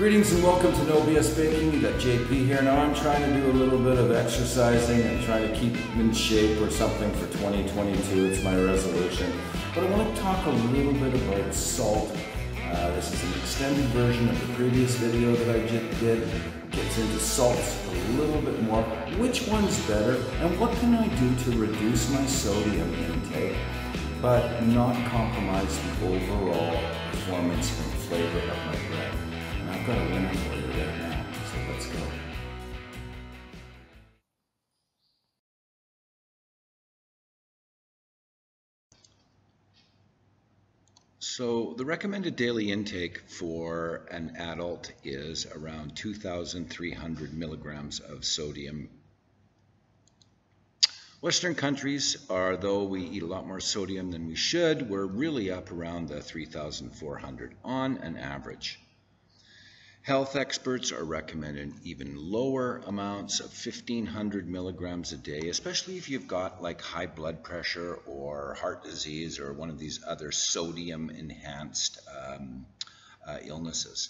Greetings and welcome to No BS Baking. You got JP here. Now I'm trying to do a little bit of exercising and trying to keep in shape or something for 2022. It's my resolution. But I want to talk a little bit about salt. This is an extended version of the previous video that I just did. It gets into salts a little bit more. Which one's better and what can I do to reduce my sodium intake but not compromise the overall performance and flavor of my bread? And I've got a winner for you right now, so let's go. So the recommended daily intake for an adult is around 2,300 milligrams of sodium. Western countries are, though we eat a lot more sodium than we should, we're really up around the 3,400 on an average. Health experts are recommending even lower amounts of 1,500 milligrams a day, especially if you've got like high blood pressure or heart disease or one of these other sodium-enhanced illnesses.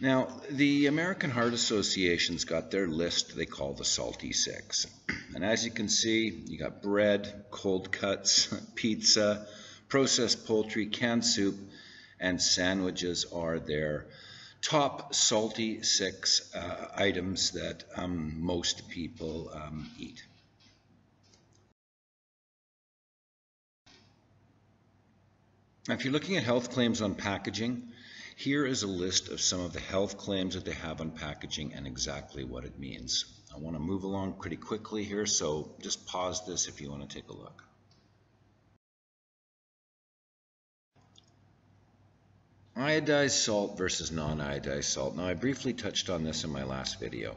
Now, the American Heart Association's got their list they call the Salty 6. And as you can see, you got bread, cold cuts, pizza, processed poultry, canned soup, and sandwiches are their top Salty 6 items that most people eat. Now, if you're looking at health claims on packaging, here is a list of some of the health claims that they have on packaging and exactly what it means. I want to move along pretty quickly here, so just pause this if you want to take a look. Iodized salt versus non-iodized salt. Now, I briefly touched on this in my last video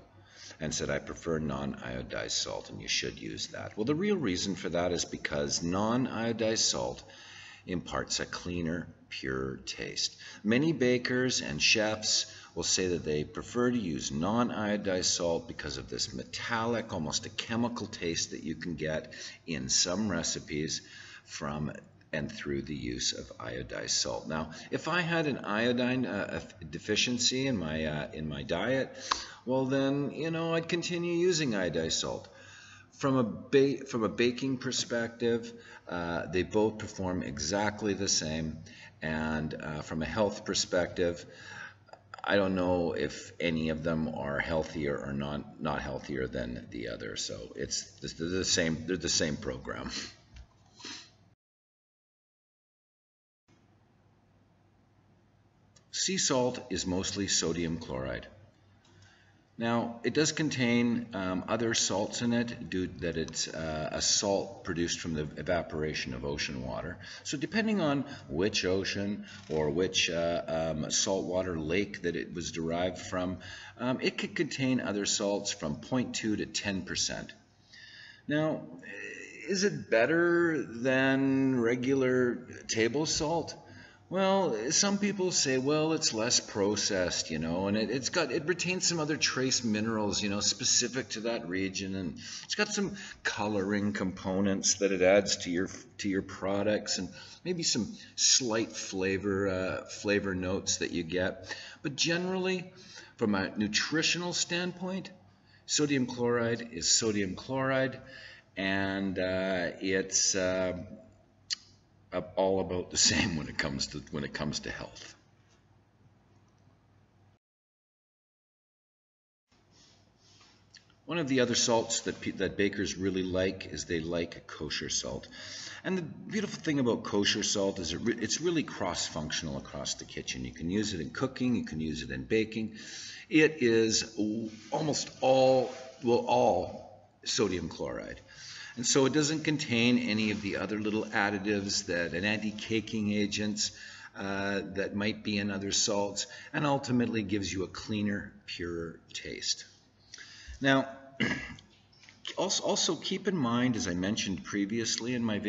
and said I prefer non-iodized salt and you should use that. Well, the real reason for that is because non-iodized salt imparts a cleaner, pure taste. Many bakers and chefs will say that they prefer to use non-iodized salt because of this metallic, almost a chemical taste that you can get in some recipes from and through the use of iodized salt. Now, if I had an iodine deficiency in my diet, well then, you know, I'd continue using iodized salt. From a baking perspective, they both perform exactly the same, and from a health perspective, I don't know if any of them are healthier or not healthier than the other. So they're the same program. Sea salt is mostly sodium chloride. Now, it does contain other salts in it due that it's a salt produced from the evaporation of ocean water. So depending on which ocean or which saltwater lake that it was derived from, it could contain other salts from 0.2 to 10%. Now, is it better than regular table salt? Well, some people say, well, it's less processed, you know, and it retains some other trace minerals, you know, specific to that region, and it's got some coloring components that it adds to your products, and maybe some slight flavor notes that you get. But generally, from a nutritional standpoint, sodium chloride is sodium chloride, and it's all about the same when it comes to health. One of the other salts that bakers really like is they like kosher salt. And the beautiful thing about kosher salt is it's really cross-functional across the kitchen. You can use it in cooking, you can use it in baking. It is almost all sodium chloride. And so it doesn't contain any of the other little additives that an anti-caking agents that might be in other salts, and ultimately gives you a cleaner, purer taste. Now, also keep in mind, as I mentioned previously in my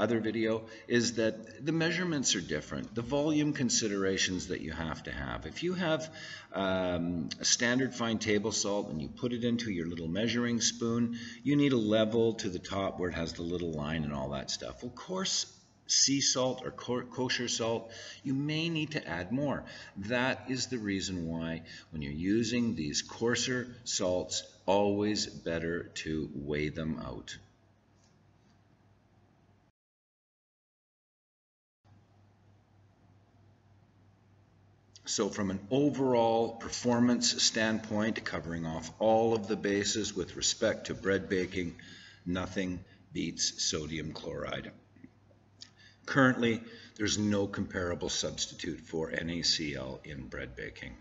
other video, is that the measurements are different. The volume considerations that you have to have. If you have a standard fine table salt and you put it into your little measuring spoon, you need a level to the top where it has the little line and all that stuff. Well, coarse sea salt or kosher salt, you may need to add more. That is the reason why when you're using these coarser salts, always better to weigh them out. So from an overall performance standpoint, covering off all of the bases with respect to bread baking, nothing beats sodium chloride. Currently, there's no comparable substitute for NaCl in bread baking.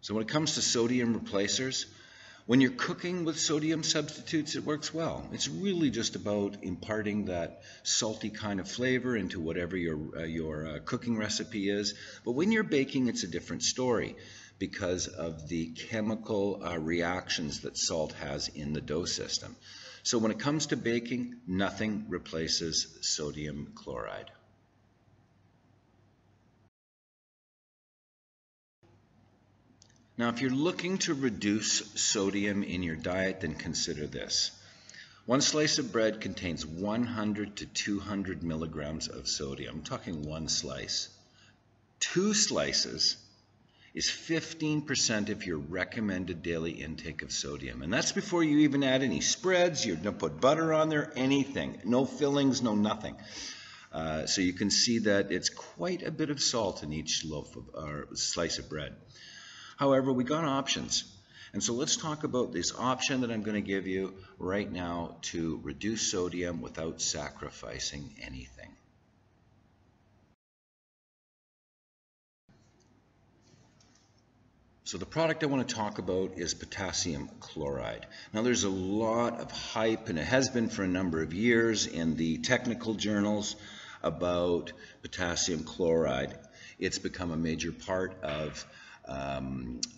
So when it comes to sodium replacers, when you're cooking with sodium substitutes, it works well. It's really just about imparting that salty kind of flavor into whatever your cooking recipe is. But when you're baking, it's a different story because of the chemical reactions that salt has in the dough system. So when it comes to baking, nothing replaces sodium chloride. Now, if you're looking to reduce sodium in your diet, then consider this. One slice of bread contains 100 to 200 milligrams of sodium. I'm talking one slice. Two slices is 15% of your recommended daily intake of sodium. And that's before you even add any spreads, you don't put butter on there, anything. No fillings, no nothing. So you can see that it's quite a bit of salt in each loaf of, or slice of bread. However, we got options. And so let's talk about this option that I'm going to give you right now to reduce sodium without sacrificing anything. So the product I want to talk about is potassium chloride. Now there's a lot of hype, and it has been for a number of years in the technical journals about potassium chloride. It's become a major part of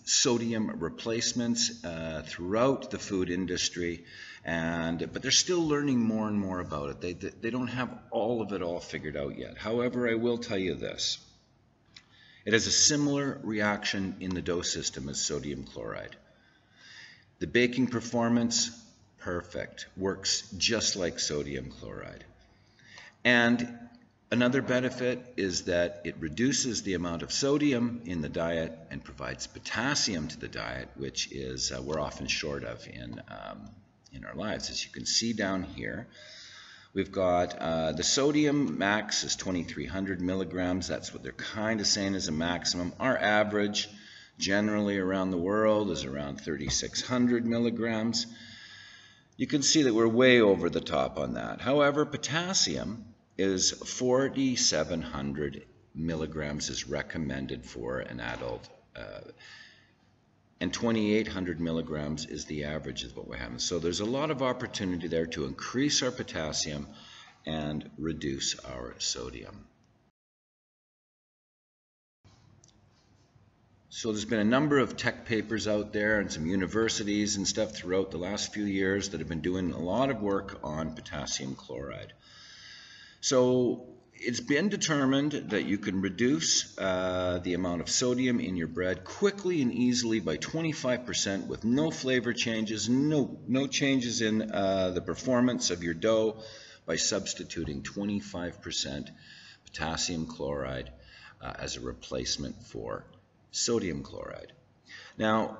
sodium replacements throughout the food industry, but they're still learning more and more about it. They don't have all of it all figured out yet. However, I will tell you this. It has a similar reaction in the dough system as sodium chloride. The baking performance, perfect, works just like sodium chloride. And another benefit is that it reduces the amount of sodium in the diet and provides potassium to the diet, which is we're often short of in our lives. As you can see down here, we've got the sodium max is 2,300 milligrams. That's what they're kind of saying is a maximum. Our average generally around the world is around 3,600 milligrams. You can see that we're way over the top on that. However, potassium is 4,700 milligrams is recommended for an adult, and 2,800 milligrams is the average of what we're having. So there's a lot of opportunity there to increase our potassium and reduce our sodium. So there's been a number of tech papers out there and some universities and stuff throughout the last few years that have been doing a lot of work on potassium chloride. So it's been determined that you can reduce the amount of sodium in your bread quickly and easily by 25% with no flavor changes, no changes in the performance of your dough by substituting 25% potassium chloride as a replacement for sodium chloride. Now,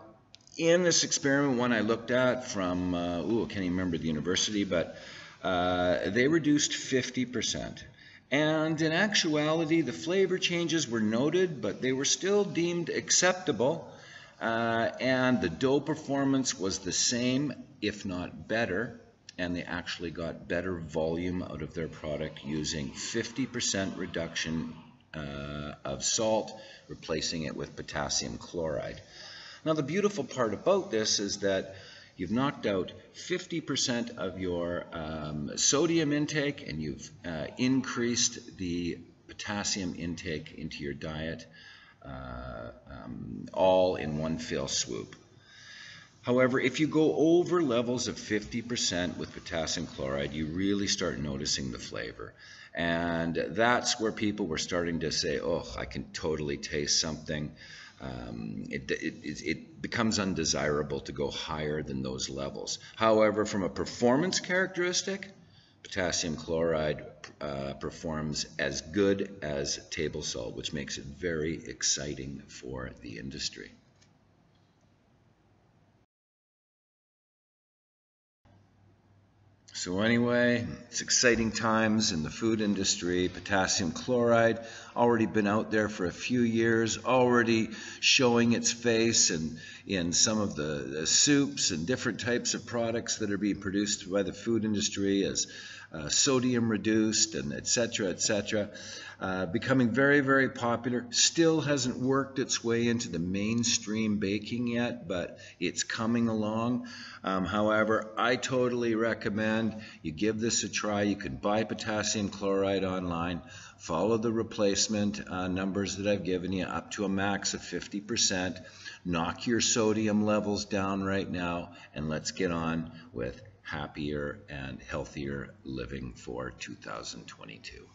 in this experiment, one I looked at from, I can't even remember the university, but they reduced 50%, and in actuality the flavor changes were noted, but they were still deemed acceptable, and the dough performance was the same, if not better, and they actually got better volume out of their product using 50% reduction of salt, replacing it with potassium chloride. Now the beautiful part about this is that you've knocked out 50% of your sodium intake, and you've increased the potassium intake into your diet all in one fell swoop. However, if you go over levels of 50% with potassium chloride, you really start noticing the flavor. And that's where people were starting to say, oh, I can totally taste something. it becomes undesirable to go higher than those levels. However, from a performance characteristic, potassium chloride performs as good as table salt, which makes it very exciting for the industry. So anyway, it's exciting times in the food industry. Potassium chloride already been out there for a few years, already showing its face in some of the soups and different types of products that are being produced by the food industry as sodium reduced and et cetera, becoming very, very popular. Still hasn't worked its way into the mainstream baking yet, but it's coming along. However, I totally recommend you give this a try. You can buy potassium chloride online, follow the replacement numbers that I've given you up to a max of 50%, knock your sodium levels down right now, and let's get on with happier and healthier living for 2022.